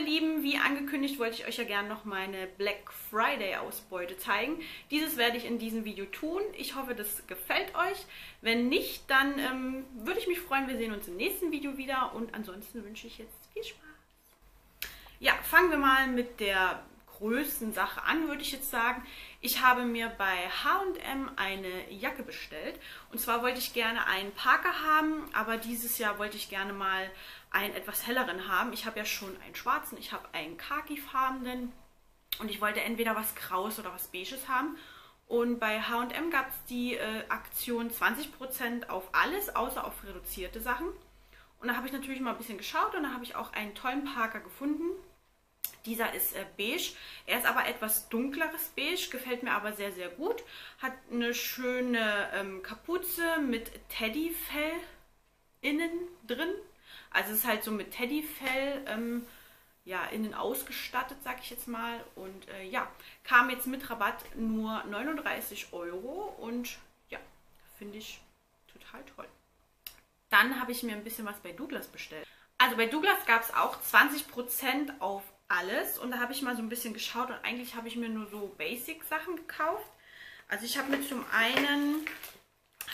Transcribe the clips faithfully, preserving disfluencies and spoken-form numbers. meine Lieben, wie angekündigt, wollte ich euch ja gerne noch meine Black Friday Ausbeute zeigen. Dieses werde ich in diesem Video tun. Ich hoffe, das gefällt euch. Wenn nicht, dann ähm, würde ich mich freuen. Wir sehen uns im nächsten Video wieder und ansonsten wünsche ich jetzt viel Spaß. Ja, fangen wir mal mit der größten Sache an, würde ich jetzt sagen. Ich habe mir bei H und M eine Jacke bestellt. Und zwar wollte ich gerne einen Parker haben, aber dieses Jahr wollte ich gerne mal einen etwas helleren haben. Ich habe ja schon einen schwarzen, ich habe einen khaki-farbenen und ich wollte entweder was Graues oder was Beiges haben. Und bei H und M gab es die äh, Aktion zwanzig Prozent auf alles, außer auf reduzierte Sachen. Und da habe ich natürlich mal ein bisschen geschaut und da habe ich auch einen tollen Parker gefunden. Dieser ist äh, beige, er ist aber etwas dunkleres Beige, gefällt mir aber sehr, sehr gut. Hat eine schöne ähm, Kapuze mit Teddyfell innen drin. Also es ist halt so mit Teddyfell ähm, ja, innen ausgestattet, sag ich jetzt mal. Und äh, ja, kam jetzt mit Rabatt nur neununddreißig Euro und ja, finde ich total toll. Dann habe ich mir ein bisschen was bei Douglas bestellt. Also bei Douglas gab es auch zwanzig Prozent auf alles und da habe ich mal so ein bisschen geschaut und eigentlich habe ich mir nur so Basic-Sachen gekauft. Also ich habe mir zum einen,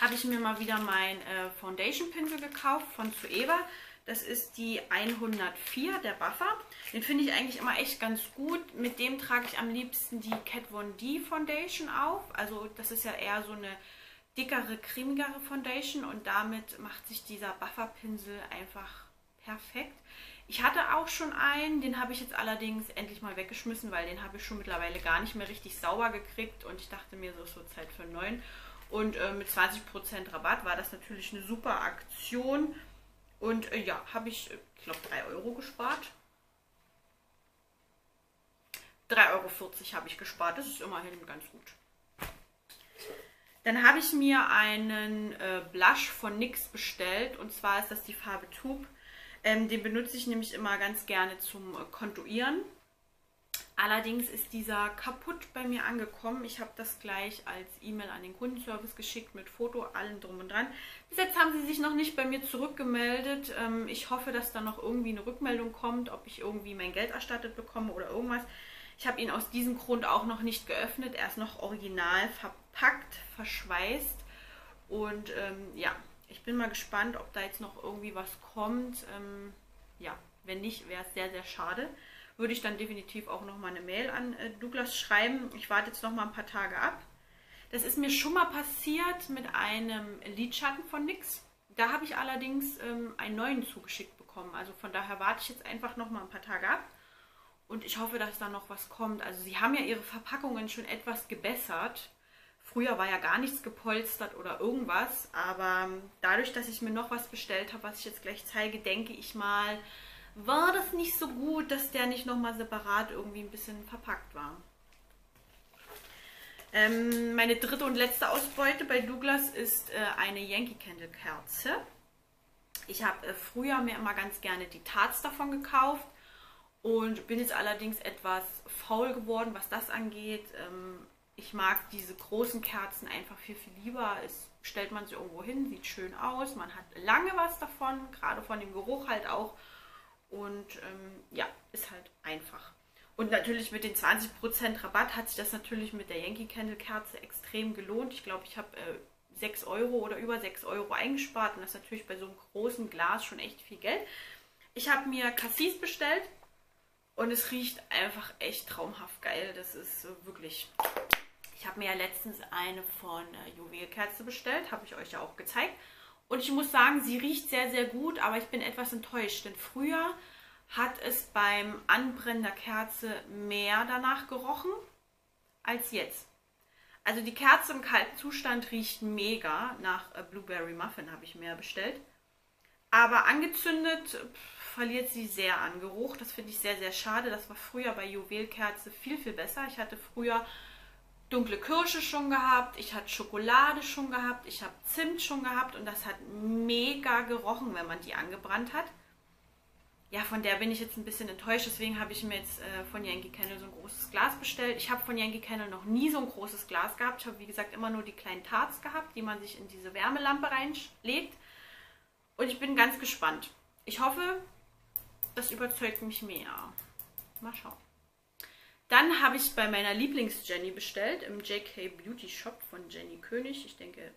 habe ich mir mal wieder mein äh, Foundation-Pinsel gekauft von Zoeva. Das ist die hundertvier, der Buffer. Den finde ich eigentlich immer echt ganz gut. Mit dem trage ich am liebsten die Kat Von D Foundation auf. Also das ist ja eher so eine dickere, cremigere Foundation und damit macht sich dieser Buffer-Pinsel einfach perfekt. Ich hatte auch schon einen, den habe ich jetzt allerdings endlich mal weggeschmissen, weil den habe ich schon mittlerweile gar nicht mehr richtig sauber gekriegt und ich dachte mir, so ist so Zeit für einen neuen. Und äh, mit zwanzig Prozent Rabatt war das natürlich eine super Aktion und äh, ja, habe ich, ich glaube, drei Euro gespart. drei Euro vierzig habe ich gespart, das ist immerhin ganz gut. Dann habe ich mir einen äh, Blush von N Y X bestellt und zwar ist das die Farbe Tube. Ähm, den benutze ich nämlich immer ganz gerne zum äh, Kontuieren. Allerdings ist dieser kaputt bei mir angekommen. Ich habe das gleich als E-Mail an den Kundenservice geschickt mit Foto, allem drum und dran. Bis jetzt haben sie sich noch nicht bei mir zurückgemeldet. Ähm, ich hoffe, dass da noch irgendwie eine Rückmeldung kommt, ob ich irgendwie mein Geld erstattet bekomme oder irgendwas. Ich habe ihn aus diesem Grund auch noch nicht geöffnet. Er ist noch original verpackt, verschweißt und ähm, ja. Ich bin mal gespannt, ob da jetzt noch irgendwie was kommt. Ähm, ja, wenn nicht, wäre es sehr, sehr schade. Würde ich dann definitiv auch nochmal eine Mail an äh, Douglas schreiben. Ich warte jetzt nochmal ein paar Tage ab. Das ist mir schon mal passiert mit einem Lidschatten von N Y X. Da habe ich allerdings ähm, einen neuen zugeschickt bekommen. Also von daher warte ich jetzt einfach nochmal ein paar Tage ab. Und ich hoffe, dass da noch was kommt. Also sie haben ja ihre Verpackungen schon etwas gebessert. Früher war ja gar nichts gepolstert oder irgendwas, aber dadurch, dass ich mir noch was bestellt habe, was ich jetzt gleich zeige, denke ich mal, war das nicht so gut, dass der nicht nochmal separat irgendwie ein bisschen verpackt war. Ähm, meine dritte und letzte Ausbeute bei Douglas ist äh, eine Yankee Candle Kerze. Ich habe äh, früher mir immer ganz gerne die Tarts davon gekauft und bin jetzt allerdings etwas faul geworden, was das angeht. Ähm, Ich mag diese großen Kerzen einfach viel, viel lieber. Es stellt man sie irgendwo hin, sieht schön aus. Man hat lange was davon, gerade von dem Geruch halt auch. Und ähm, ja, ist halt einfach. Und natürlich mit den zwanzig Prozent Rabatt hat sich das natürlich mit der Yankee Candle Kerze extrem gelohnt. Ich glaube, ich habe äh, sechs Euro oder über sechs Euro eingespart. Und das ist natürlich bei so einem großen Glas schon echt viel Geld. Ich habe mir Cassis bestellt und es riecht einfach echt traumhaft geil. Das ist äh, wirklich... Ich habe mir ja letztens eine von äh, Jewelkerze bestellt, habe ich euch ja auch gezeigt. Und ich muss sagen, sie riecht sehr, sehr gut, aber ich bin etwas enttäuscht. Denn früher hat es beim Anbrennen der Kerze mehr danach gerochen als jetzt. Also die Kerze im kalten Zustand riecht mega. Nach äh, Blueberry Muffin habe ich mir bestellt. Aber angezündet pff, verliert sie sehr an Geruch. Das finde ich sehr, sehr schade. Das war früher bei Jewelkerze viel, viel besser. Ich hatte früher... dunkle Kirsche schon gehabt, ich hatte Schokolade schon gehabt, ich habe Zimt schon gehabt und das hat mega gerochen, wenn man die angebrannt hat. Ja, von der bin ich jetzt ein bisschen enttäuscht, deswegen habe ich mir jetzt äh, von Yankee Candle so ein großes Glas bestellt. Ich habe von Yankee Candle noch nie so ein großes Glas gehabt. Ich habe, wie gesagt, immer nur die kleinen Tarts gehabt, die man sich in diese Wärmelampe reinlegt. Und ich bin ganz gespannt. Ich hoffe, das überzeugt mich mehr. Mal schauen. Dann habe ich bei meiner Lieblings-Jenny bestellt, im J K Beauty Shop von Jenny König. Ich denke,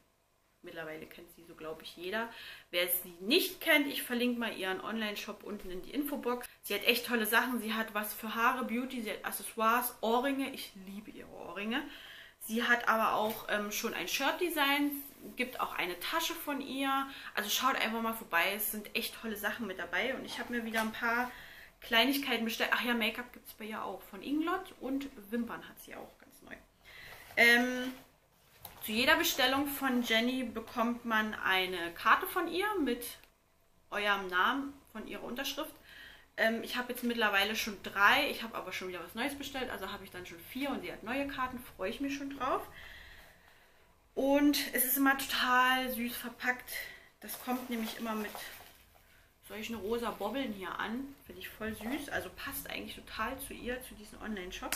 mittlerweile kennt sie so, glaube ich, jeder. Wer sie nicht kennt, ich verlinke mal ihren Online-Shop unten in die Infobox. Sie hat echt tolle Sachen. Sie hat was für Haare, Beauty, sie hat Accessoires, Ohrringe. Ich liebe ihre Ohrringe. Sie hat aber auch ähm, schon ein Shirt-Design, gibt auch eine Tasche von ihr. Also schaut einfach mal vorbei. Es sind echt tolle Sachen mit dabei. Und ich habe mir wieder ein paar Kleinigkeiten bestellt. Ach ja, Make-up gibt es bei ihr auch von Inglot und Wimpern hat sie auch, ganz neu. Ähm, zu jeder Bestellung von Jenny bekommt man eine Karte von ihr mit eurem Namen, von ihrer Unterschrift. Ähm, ich habe jetzt mittlerweile schon drei, ich habe aber schon wieder was Neues bestellt, also habe ich dann schon vier und sie hat neue Karten, freue ich mich schon drauf. Und es ist immer total süß verpackt, das kommt nämlich immer mit solchen rosa Bobbeln hier an. Finde ich voll süß. Also passt eigentlich total zu ihr, zu diesem Online-Shop.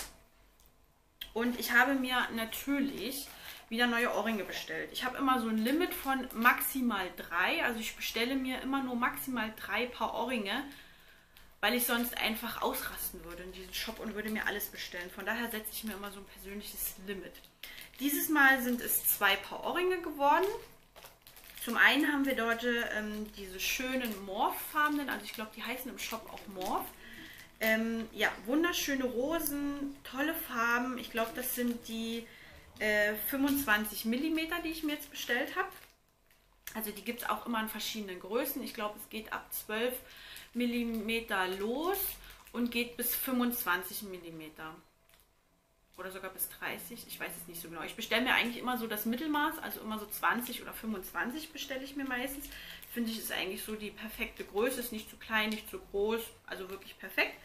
Und ich habe mir natürlich wieder neue Ohrringe bestellt. Ich habe immer so ein Limit von maximal drei. Also ich bestelle mir immer nur maximal drei Paar Ohrringe, weil ich sonst einfach ausrasten würde in diesem Shop und würde mir alles bestellen. Von daher setze ich mir immer so ein persönliches Limit. Dieses Mal sind es zwei Paar Ohrringe geworden. Zum einen haben wir dort ähm, diese schönen Morph-farbenen, also ich glaube, die heißen im Shop auch Morph. Ähm, ja, wunderschöne Rosen, tolle Farben. Ich glaube, das sind die äh, fünfundzwanzig Millimeter, die ich mir jetzt bestellt habe. Also die gibt es auch immer in verschiedenen Größen. Ich glaube, es geht ab zwölf Millimeter los und geht bis fünfundzwanzig Millimeter. Oder sogar bis dreißig, ich weiß es nicht so genau. Ich bestelle mir eigentlich immer so das Mittelmaß, also immer so zwanzig oder fünfundzwanzig bestelle ich mir meistens. Finde ich, ist eigentlich so die perfekte Größe, ist nicht zu klein, nicht zu groß, also wirklich perfekt.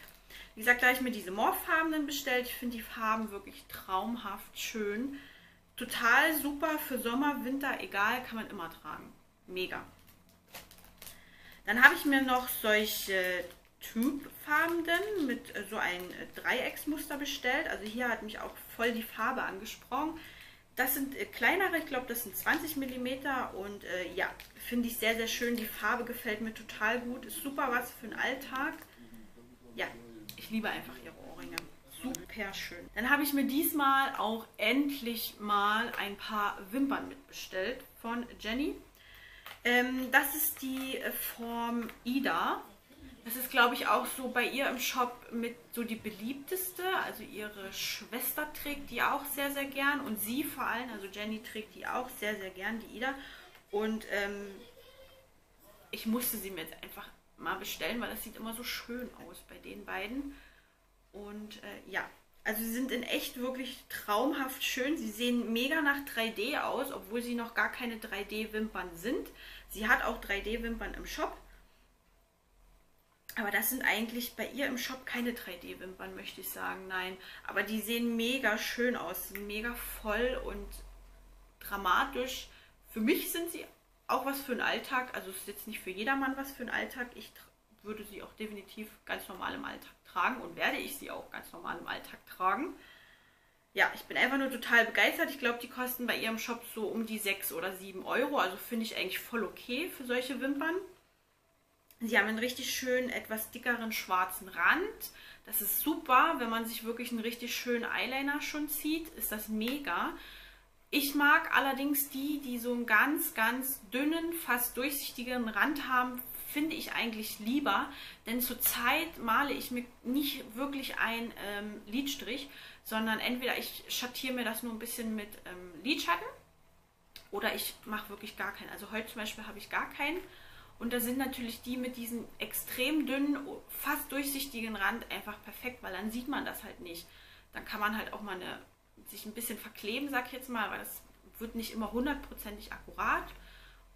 Wie gesagt, da habe ich mir diese Morphfarbenen bestellt. Ich finde die Farben wirklich traumhaft schön. Total super für Sommer, Winter, egal, kann man immer tragen. Mega. Dann habe ich mir noch solche Typfarbenen mit so ein Dreiecksmuster bestellt. Also hier hat mich auch voll die Farbe angesprochen. Das sind kleinere, ich glaube, das sind zwanzig Millimeter und äh, ja, finde ich sehr, sehr schön. Die Farbe gefällt mir total gut. Ist super was für den Alltag. Ja, ich liebe einfach ihre Ohrringe. Super schön. Dann habe ich mir diesmal auch endlich mal ein paar Wimpern mitbestellt von Jenny. Ähm, das ist die Form Ida. Das ist, glaube ich, auch so bei ihr im Shop mit so die beliebteste. Also ihre Schwester trägt die auch sehr, sehr gern. Und sie vor allem, also Jenny trägt die auch sehr, sehr gern, die Ida. Und ähm, ich musste sie mir jetzt einfach mal bestellen, weil das sieht immer so schön aus bei den beiden. Und äh, ja, also sie sind in echt wirklich traumhaft schön. Sie sehen mega nach drei D aus, obwohl sie noch gar keine drei D Wimpern sind. Sie hat auch drei D Wimpern im Shop. Aber das sind eigentlich bei ihr im Shop keine drei D Wimpern, möchte ich sagen, nein. Aber die sehen mega schön aus, mega voll und dramatisch. Für mich sind sie auch was für den Alltag, also es ist jetzt nicht für jedermann was für den Alltag. Ich würde sie auch definitiv ganz normal im Alltag tragen und werde ich sie auch ganz normal im Alltag tragen. Ja, ich bin einfach nur total begeistert. Ich glaube, die kosten bei ihrem Shop so um die sechs oder sieben Euro, also finde ich eigentlich voll okay für solche Wimpern. Sie haben einen richtig schönen, etwas dickeren schwarzen Rand. Das ist super, wenn man sich wirklich einen richtig schönen Eyeliner schon zieht, ist das mega. Ich mag allerdings die, die so einen ganz, ganz dünnen, fast durchsichtigen Rand haben, finde ich eigentlich lieber. Denn zurzeit male ich mir nicht wirklich einen ähm, Lidstrich, sondern entweder ich schattiere mir das nur ein bisschen mit ähm, Lidschatten oder ich mache wirklich gar keinen. Also heute zum Beispiel habe ich gar keinen. Und da sind natürlich die mit diesem extrem dünnen, fast durchsichtigen Rand einfach perfekt, weil dann sieht man das halt nicht. Dann kann man halt auch mal eine, sich ein bisschen verkleben, sag ich jetzt mal, weil das wird nicht immer hundertprozentig akkurat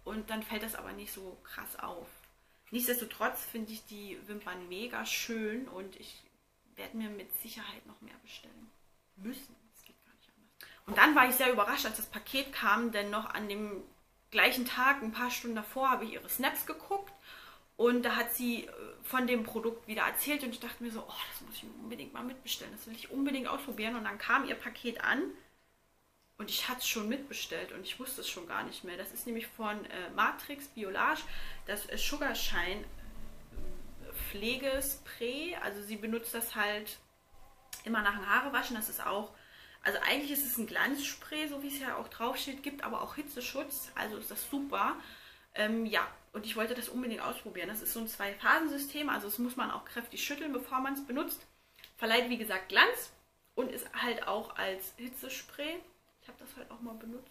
und dann fällt das aber nicht so krass auf. Nichtsdestotrotz finde ich die Wimpern mega schön und ich werde mir mit Sicherheit noch mehr bestellen müssen. Das geht gar nicht anders. Und dann war ich sehr überrascht, als das Paket kam, denn noch an dem gleichen Tag, ein paar Stunden davor, habe ich ihre Snaps geguckt und da hat sie von dem Produkt wieder erzählt und ich dachte mir so, oh, das muss ich mir unbedingt mal mitbestellen, das will ich unbedingt ausprobieren und dann kam ihr Paket an und ich hatte es schon mitbestellt und ich wusste es schon gar nicht mehr. Das ist nämlich von äh, Matrix Biolage, das äh, Sugar Shine Pflegespray. Also sie benutzt das halt immer nach dem Haarewaschen. Das ist auch, also eigentlich ist es ein Glanzspray, so wie es ja auch draufsteht, gibt aber auch Hitzeschutz. Also ist das super. Ähm, ja, und ich wollte das unbedingt ausprobieren. Das ist so ein Zwei-Phasen-System. Also das muss man auch kräftig schütteln, bevor man es benutzt. Verleiht, wie gesagt, Glanz und ist halt auch als Hitzespray. Ich habe das halt auch mal benutzt.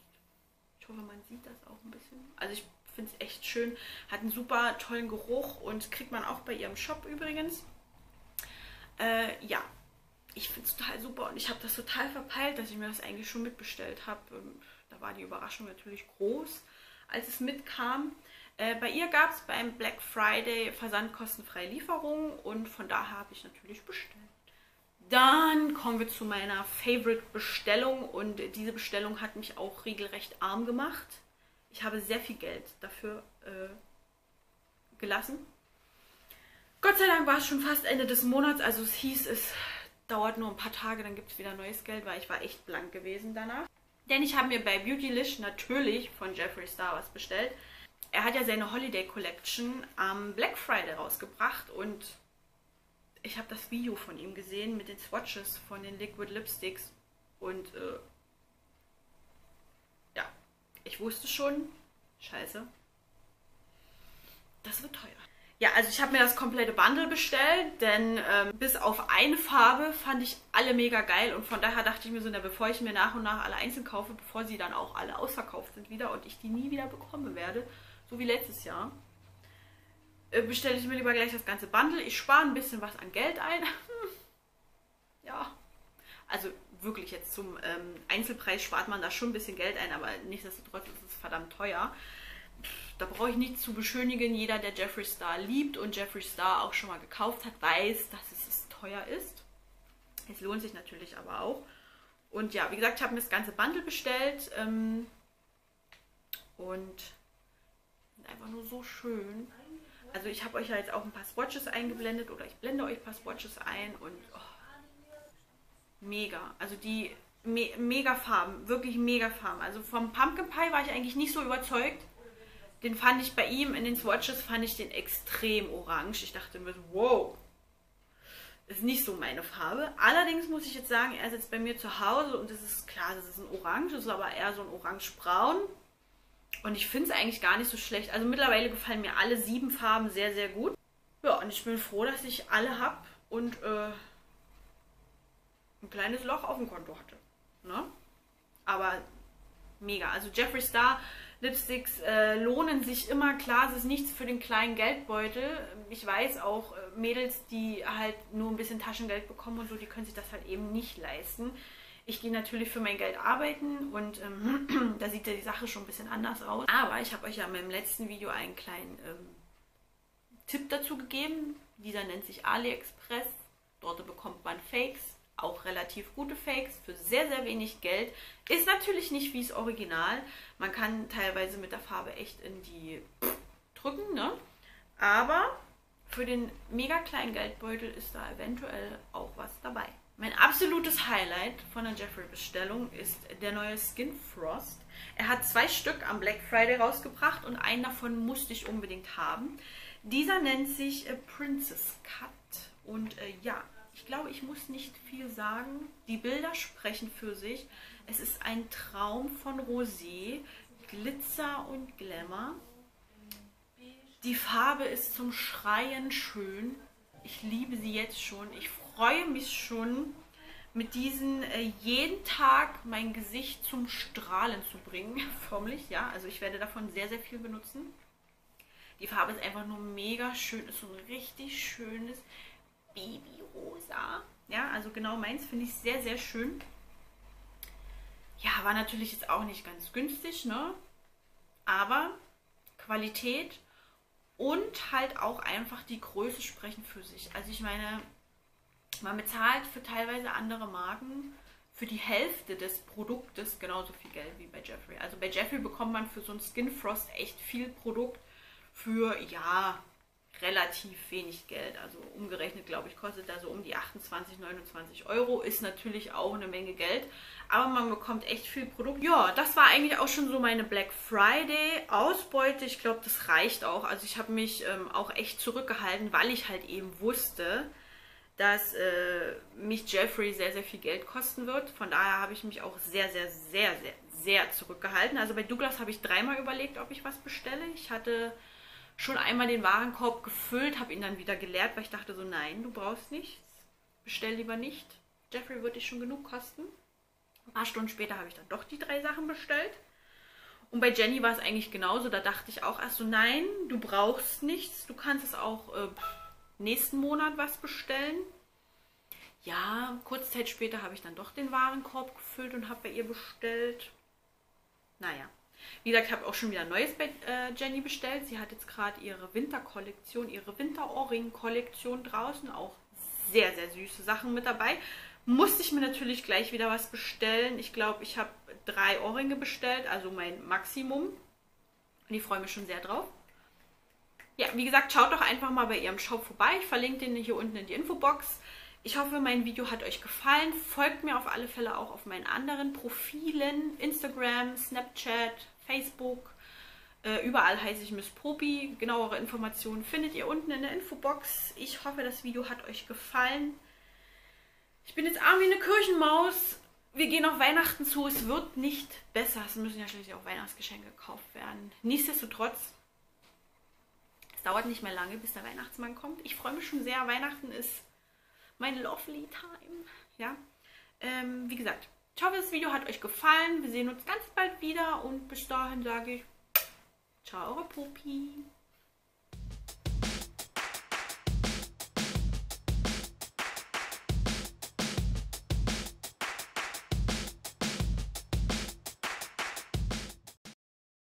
Ich hoffe, man sieht das auch ein bisschen. Also ich finde es echt schön. Hat einen super tollen Geruch und kriegt man auch bei ihrem Shop übrigens. Äh, ja, ich finde es total super und ich habe das total verpeilt, dass ich mir das eigentlich schon mitbestellt habe. Da war die Überraschung natürlich groß, als es mitkam. Äh, bei ihr gab es beim Black Friday versandkostenfreie Lieferung und von daher habe ich natürlich bestellt. Dann kommen wir zu meiner Favorite-Bestellung und diese Bestellung hat mich auch regelrecht arm gemacht. Ich habe sehr viel Geld dafür äh, gelassen. Gott sei Dank war es schon fast Ende des Monats, also es hieß, es dauert nur ein paar Tage, dann gibt es wieder neues Geld, weil ich war echt blank gewesen danach. Denn ich habe mir bei Beautylish natürlich von Jeffree Star was bestellt. Er hat ja seine Holiday Collection am Black Friday rausgebracht und ich habe das Video von ihm gesehen mit den Swatches von den Liquid Lipsticks und äh, ja, ich wusste schon, scheiße, das wird teuer. Ja, also ich habe mir das komplette Bundle bestellt, denn ähm, bis auf eine Farbe fand ich alle mega geil und von daher dachte ich mir so, na, bevor ich mir nach und nach alle einzeln kaufe, bevor sie dann auch alle ausverkauft sind wieder und ich die nie wieder bekommen werde, so wie letztes Jahr, bestelle ich mir lieber gleich das ganze Bundle. Ich spare ein bisschen was an Geld ein. Ja, also wirklich jetzt zum ähm, Einzelpreis spart man da schon ein bisschen Geld ein, aber nichtsdestotrotz ist es verdammt teuer. Da brauche ich nichts zu beschönigen. Jeder, der Jeffree Star liebt und Jeffree Star auch schon mal gekauft hat, weiß, dass es, es teuer ist. Es lohnt sich natürlich aber auch. Und ja, wie gesagt, ich habe mir das ganze Bundle bestellt ähm, und einfach nur so schön. Also ich habe euch ja jetzt auch ein paar Swatches eingeblendet oder ich blende euch ein paar Swatches ein und oh, mega. Also die me mega Farben, wirklich mega Farben. Also vom Pumpkin Pie war ich eigentlich nicht so überzeugt. Den fand ich bei ihm, in den Swatches fand ich den extrem orange. Ich dachte mir, wow, ist nicht so meine Farbe. Allerdings muss ich jetzt sagen, er sitzt bei mir zu Hause und es ist klar, das ist ein Orange, das ist aber eher so ein orange-braun. Und ich finde es eigentlich gar nicht so schlecht. Also mittlerweile gefallen mir alle sieben Farben sehr, sehr gut. Ja, und ich bin froh, dass ich alle habe und äh, ein kleines Loch auf dem Konto hatte. Ne? Aber mega. Also Jeffree Star Lipsticks äh, lohnen sich immer. Klar, es ist nichts für den kleinen Geldbeutel. Ich weiß auch, Mädels, die halt nur ein bisschen Taschengeld bekommen und so, die können sich das halt eben nicht leisten. Ich gehe natürlich für mein Geld arbeiten und ähm, da sieht ja die Sache schon ein bisschen anders aus. Aber ich habe euch ja in meinem letzten Video einen kleinen ähm, Tipp dazu gegeben. Dieser nennt sich AliExpress. Dort bekommt man Fakes, auch relativ gute Fakes, für sehr, sehr wenig Geld. Ist natürlich nicht wie das Original. Man kann teilweise mit der Farbe echt in die drücken, ne? Aber für den mega kleinen Geldbeutel ist da eventuell auch was dabei. Mein absolutes Highlight von der Jeffree-Bestellung ist der neue Skin Frost. Er hat zwei Stück am Black Friday rausgebracht und einen davon musste ich unbedingt haben. Dieser nennt sich äh, Princess Cut und äh, ja, ich glaube, ich muss nicht viel sagen. Die Bilder sprechen für sich. Es ist ein Traum von Rosé, Glitzer und Glamour. Die Farbe ist zum Schreien schön. Ich liebe sie jetzt schon. Ich freue mich schon, mit diesen äh, jeden Tag mein Gesicht zum Strahlen zu bringen. Förmlich, ja. Also ich werde davon sehr, sehr viel benutzen. Die Farbe ist einfach nur mega schön. Ist so ein richtig schönes Babyrosa. Ja, also genau meins, finde ich sehr, sehr schön. Ja, war natürlich jetzt auch nicht ganz günstig, ne? Aber Qualität und halt auch einfach die Größe sprechen für sich. Also ich meine, man bezahlt für teilweise andere Marken für die Hälfte des Produktes genauso viel Geld wie bei Jeffree. Also bei Jeffree bekommt man für so ein Skin Frost echt viel Produkt für, ja, relativ wenig Geld. Also umgerechnet, glaube ich, kostet da so um die achtundzwanzig, neunundzwanzig Euro. Ist natürlich auch eine Menge Geld, aber man bekommt echt viel Produkt. Ja, das war eigentlich auch schon so meine Black Friday Ausbeute. Ich glaube, das reicht auch. Also ich habe mich ähm, auch echt zurückgehalten, weil ich halt eben wusste, dass äh, mich Jeffree sehr, sehr viel Geld kosten wird. Von daher habe ich mich auch sehr, sehr, sehr, sehr, sehr zurückgehalten. Also bei Douglas habe ich dreimal überlegt, ob ich was bestelle. Ich hatte schon einmal den Warenkorb gefüllt, habe ihn dann wieder geleert, weil ich dachte so, nein, du brauchst nichts. Bestell lieber nicht. Jeffree wird dich schon genug kosten. Ein paar Stunden später habe ich dann doch die drei Sachen bestellt. Und bei Jenny war es eigentlich genauso. Da dachte ich auch erst so, nein, du brauchst nichts. Du kannst es auch äh, nächsten Monat was bestellen. Ja, kurze Zeit später habe ich dann doch den Warenkorb gefüllt und habe bei ihr bestellt. Naja. Wie gesagt, ich habe auch schon wieder Neues bei äh, Jenny bestellt. Sie hat jetzt gerade ihre Winterkollektion, ihre Winterohrring-Kollektion draußen. Auch sehr, sehr süße Sachen mit dabei. Musste ich mir natürlich gleich wieder was bestellen. Ich glaube, ich habe drei Ohrringe bestellt, also mein Maximum. Und ich freue mich schon sehr drauf. Ja, wie gesagt, schaut doch einfach mal bei ihrem Shop vorbei. Ich verlinke den hier unten in die Infobox. Ich hoffe, mein Video hat euch gefallen. Folgt mir auf alle Fälle auch auf meinen anderen Profilen. Instagram, Snapchat, Facebook. Äh, überall heiße ich Miss Popi. Genauere Informationen findet ihr unten in der Infobox. Ich hoffe, das Video hat euch gefallen. Ich bin jetzt arm wie eine Kirchenmaus. Wir gehen auf Weihnachten zu. Es wird nicht besser. Es müssen ja schließlich auch Weihnachtsgeschenke gekauft werden. Nichtsdestotrotz. Dauert nicht mehr lange, bis der Weihnachtsmann kommt. Ich freue mich schon sehr. Weihnachten ist meine lovely time. Ja, ähm, wie gesagt, ich hoffe, das Video hat euch gefallen. Wir sehen uns ganz bald wieder und bis dahin sage ich, ciao, eure Popi.